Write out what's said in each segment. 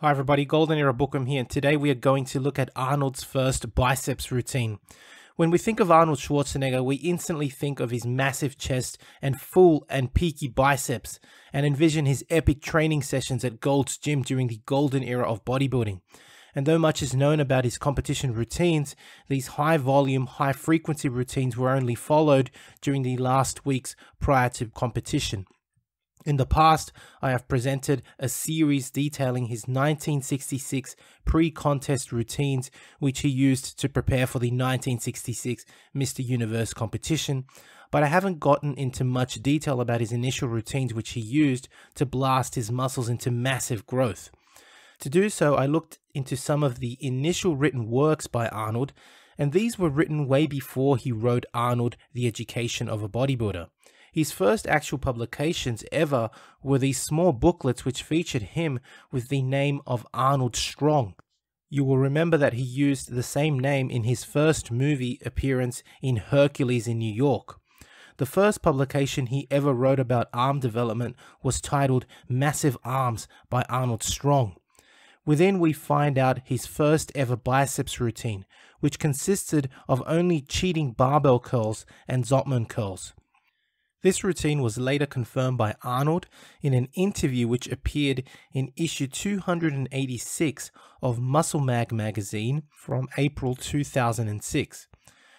Hi everybody, Golden Era Bookworm here, and today we are going to look at Arnold's first biceps routine. When we think of Arnold Schwarzenegger, we instantly think of his massive chest and full and peaky biceps, and envision his epic training sessions at Gold's Gym during the golden era of bodybuilding. And though much is known about his competition routines, these high volume, high frequency routines were only followed during the last weeks prior to competition. In the past, I have presented a series detailing his 1966 pre-contest routines, which he used to prepare for the 1966 Mr. Universe competition, but I haven't gotten into much detail about his initial routines which he used to blast his muscles into massive growth. To do so, I looked into some of the initial written works by Arnold, and these were written way before he wrote Arnold: The Education of a Bodybuilder. His first actual publications ever were these small booklets which featured him with the name of Arnold Strong. You will remember that he used the same name in his first movie appearance in Hercules in New York. The first publication he ever wrote about arm development was titled Massive Arms by Arnold Strong. Within we find out his first ever biceps routine, which consisted of only cheating barbell curls and Zottmann curls. This routine was later confirmed by Arnold in an interview which appeared in issue 286 of Muscle Mag magazine from April 2006,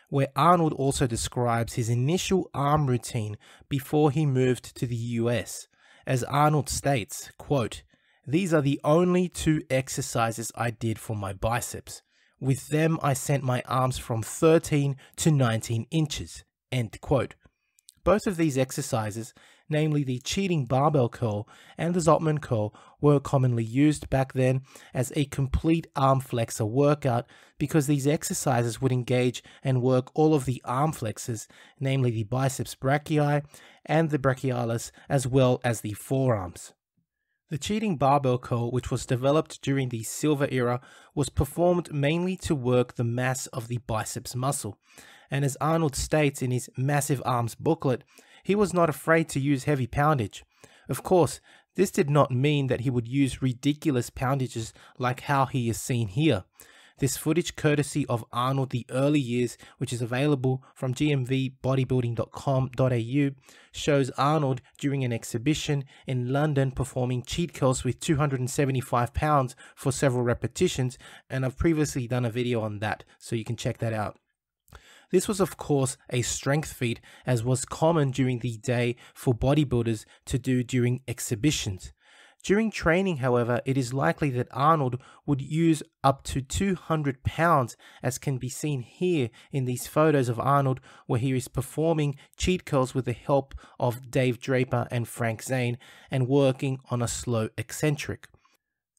where Arnold also describes his initial arm routine before he moved to the US. As Arnold states, quote, "These are the only two exercises I did for my biceps. With them I sent my arms from 13 to 19 inches, end quote. Both of these exercises, namely the cheating barbell curl and the Zottmann curl, were commonly used back then as a complete arm flexor workout because these exercises would engage and work all of the arm flexors, namely the biceps brachii and the brachialis, as well as the forearms. The cheating barbell curl, which was developed during the silver era, was performed mainly to work the mass of the biceps muscle. And as Arnold states in his Massive Arms booklet, he was not afraid to use heavy poundage. Of course, this did not mean that he would use ridiculous poundages like how he is seen here. This footage, courtesy of Arnold: The Early Years, which is available from gmvbodybuilding.com.au, shows Arnold during an exhibition in London performing cheat curls with 275 pounds for several repetitions, and I've previously done a video on that, so you can check that out. This was of course a strength feat, as was common during the day for bodybuilders to do during exhibitions. During training, however, it is likely that Arnold would use up to 200 pounds, as can be seen here in these photos of Arnold where he is performing cheat curls with the help of Dave Draper and Frank Zane and working on a slow eccentric.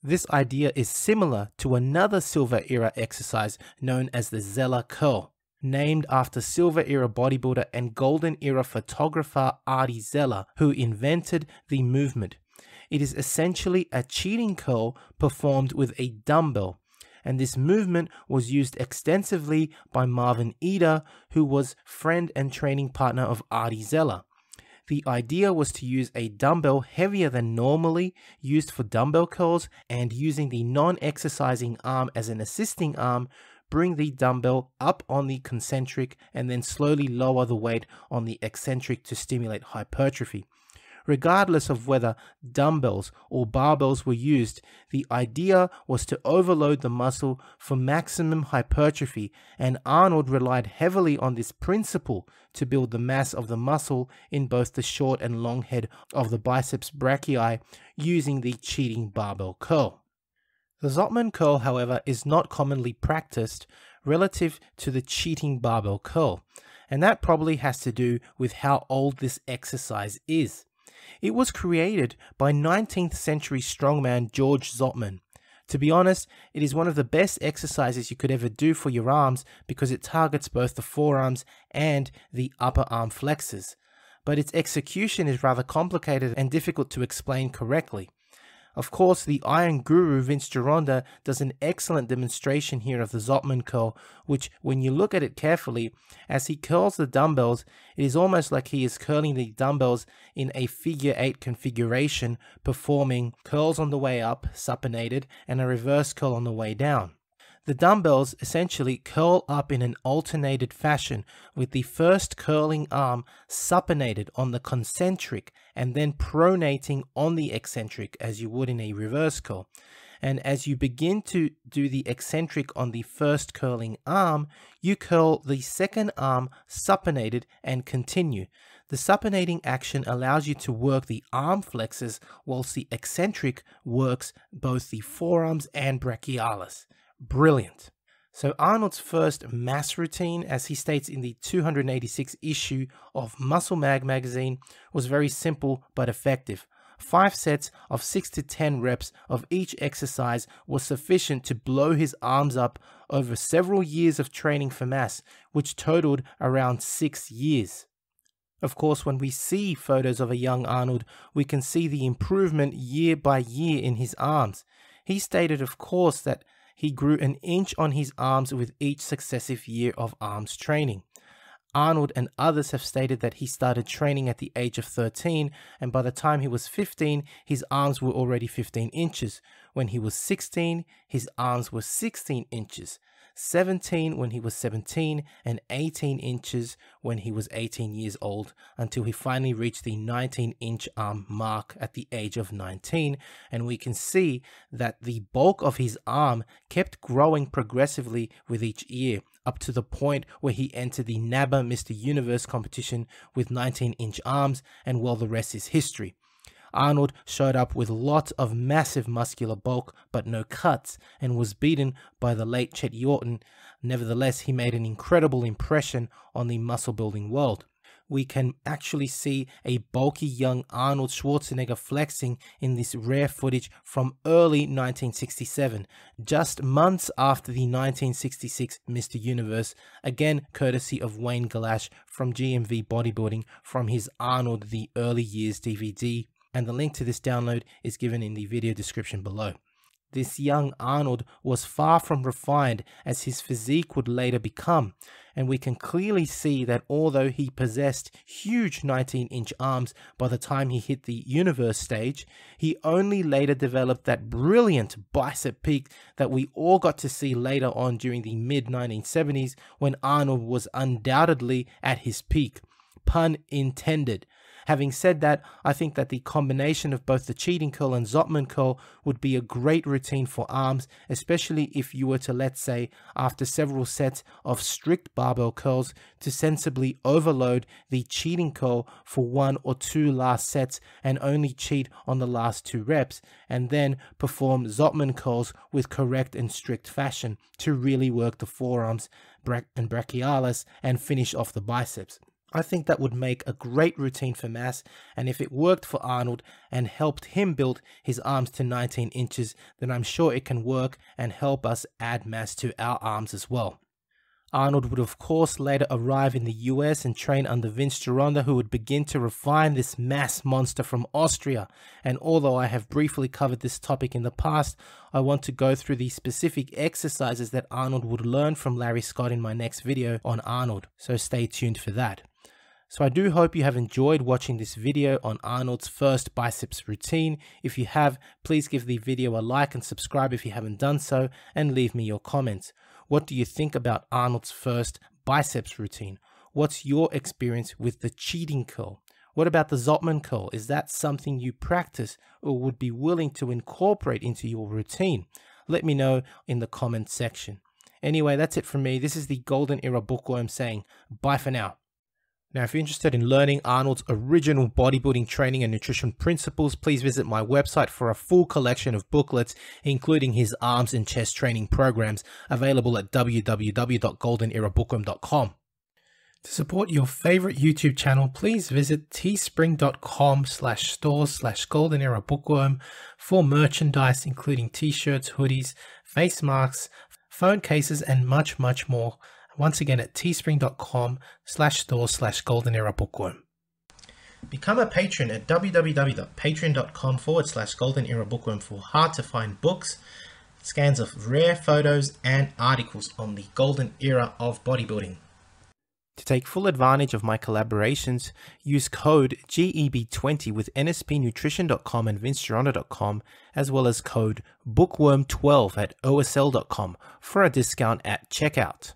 This idea is similar to another silver era exercise known as the Zella curl, named after silver era bodybuilder and golden era photographer Artie Zeller, who invented the movement. It is essentially a cheating curl performed with a dumbbell, and this movement was used extensively by Marvin Eder, who was friend and training partner of Artie Zeller. The idea was to use a dumbbell heavier than normally used for dumbbell curls, and using the non-exercising arm as an assisting arm, bring the dumbbell up on the concentric and then slowly lower the weight on the eccentric to stimulate hypertrophy. Regardless of whether dumbbells or barbells were used, the idea was to overload the muscle for maximum hypertrophy, and Arnold relied heavily on this principle to build the mass of the muscle in both the short and long head of the biceps brachii using the cheating barbell curl. The Zottmann curl, however, is not commonly practiced relative to the cheating barbell curl, and that probably has to do with how old this exercise is. It was created by 19th century strongman George Zottman. To be honest, it is one of the best exercises you could ever do for your arms because it targets both the forearms and the upper arm flexors, but its execution is rather complicated and difficult to explain correctly. Of course, the Iron Guru, Vince Gironda, does an excellent demonstration here of the Zottmann curl, which, when you look at it carefully, as he curls the dumbbells, it is almost like he is curling the dumbbells in a figure 8 configuration, performing curls on the way up, supinated, and a reverse curl on the way down. The dumbbells essentially curl up in an alternated fashion, with the first curling arm supinated on the concentric and then pronating on the eccentric as you would in a reverse curl. And as you begin to do the eccentric on the first curling arm, you curl the second arm supinated and continue. The supinating action allows you to work the arm flexors, whilst the eccentric works both the forearms and brachialis. Brilliant. So Arnold's first mass routine, as he states in the 286th issue of Muscle Mag magazine, was very simple but effective. 5 sets of 6 to 10 reps of each exercise was sufficient to blow his arms up over several years of training for mass, which totaled around 6 years. Of course, when we see photos of a young Arnold, we can see the improvement year by year in his arms. He stated, of course, that he grew an inch on his arms with each successive year of arms training. Arnold and others have stated that he started training at the age of 13, and by the time he was 15, his arms were already 15 inches. When he was 16, his arms were 16 inches, 17 when he was 17, and 18 inches when he was 18 years old, until he finally reached the 19-inch arm mark at the age of 19, and we can see that the bulk of his arm kept growing progressively with each year, up to the point where he entered the NABBA Mr. Universe competition with 19-inch arms, and well, the rest is history. Arnold showed up with lots of massive muscular bulk but no cuts, and was beaten by the late Chet Yorton. Nevertheless, he made an incredible impression on the muscle building world. We can actually see a bulky young Arnold Schwarzenegger flexing in this rare footage from early 1967, just months after the 1966 Mr. Universe, again courtesy of Wayne Galash from GMV Bodybuilding from his Arnold the Early Years DVD. And the link to this download is given in the video description below. This young Arnold was far from refined as his physique would later become, and we can clearly see that although he possessed huge 19-inch arms by the time he hit the universe stage, he only later developed that brilliant bicep peak that we all got to see later on during the mid-1970s, when Arnold was undoubtedly at his peak. Pun intended. Having said that, I think that the combination of both the cheating curl and Zottmann curl would be a great routine for arms, especially if you were to, let's say, after several sets of strict barbell curls, to sensibly overload the cheating curl for 1 or 2 last sets and only cheat on the last 2 reps, and then perform Zottmann curls with correct and strict fashion to really work the forearms and brachialis and finish off the biceps. I think that would make a great routine for mass, and if it worked for Arnold and helped him build his arms to 19 inches, then I'm sure it can work and help us add mass to our arms as well. Arnold would of course later arrive in the US and train under Vince Gironda, who would begin to refine this mass monster from Austria, and although I have briefly covered this topic in the past, I want to go through the specific exercises that Arnold would learn from Larry Scott in my next video on Arnold, so stay tuned for that. So I do hope you have enjoyed watching this video on Arnold's first biceps routine. If you have, please give the video a like and subscribe if you haven't done so, and leave me your comments. What do you think about Arnold's first biceps routine? What's your experience with the cheating curl? What about the Zottmann curl? Is that something you practice or would be willing to incorporate into your routine? Let me know in the comments section. Anyway, that's it from me. This is the Golden Era Bookworm saying bye for now. Now, if you're interested in learning Arnold's original bodybuilding training and nutrition principles, please visit my website for a full collection of booklets, including his arms and chest training programs, available at www.goldenerabookworm.com. To support your favorite YouTube channel, please visit teespring.com/stores/goldenerabookworm for merchandise, including t-shirts, hoodies, face masks, phone cases, and much, much more. Once again at teespring.com/store/goldenerabookworm. Become a patron at www.patreon.com/Golden Era Bookworm for hard to find books, scans of rare photos and articles on the golden era of bodybuilding. To take full advantage of my collaborations, use code GEB20 with nspnutrition.com and vincegeronda.com, as well as code bookworm12 at osl.com for a discount at checkout.